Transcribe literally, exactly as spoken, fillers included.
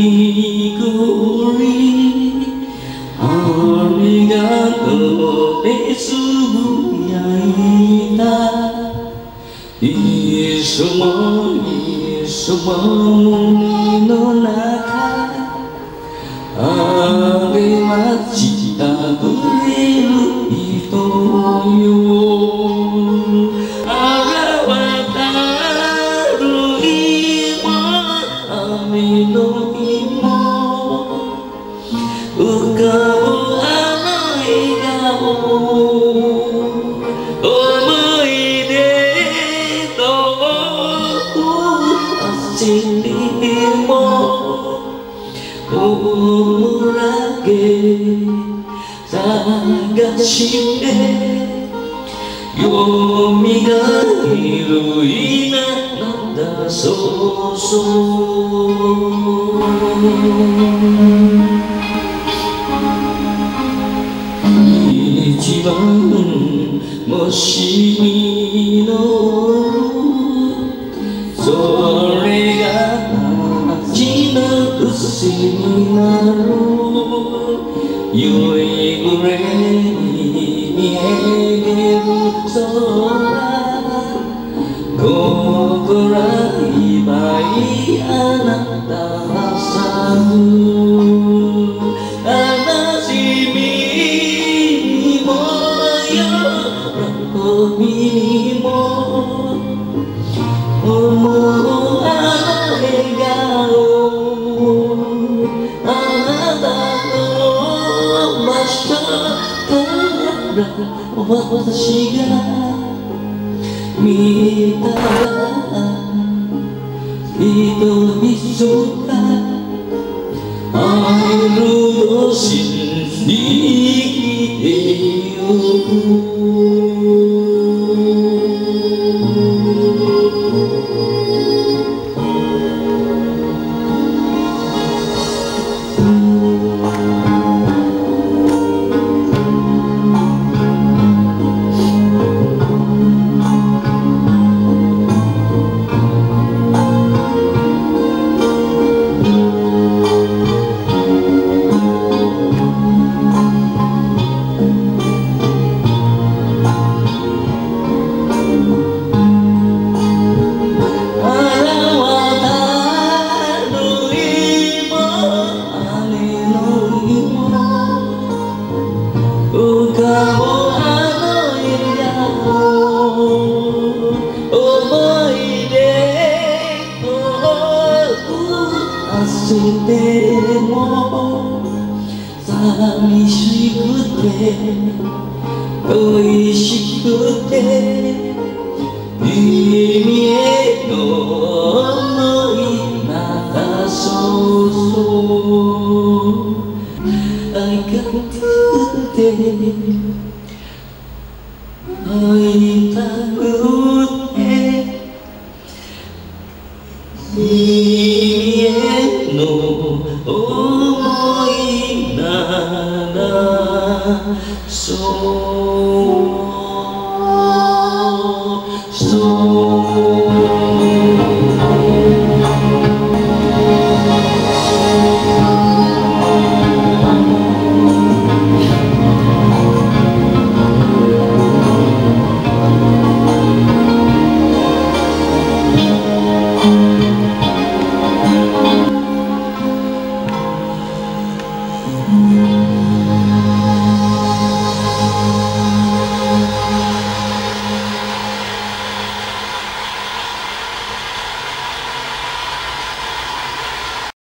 So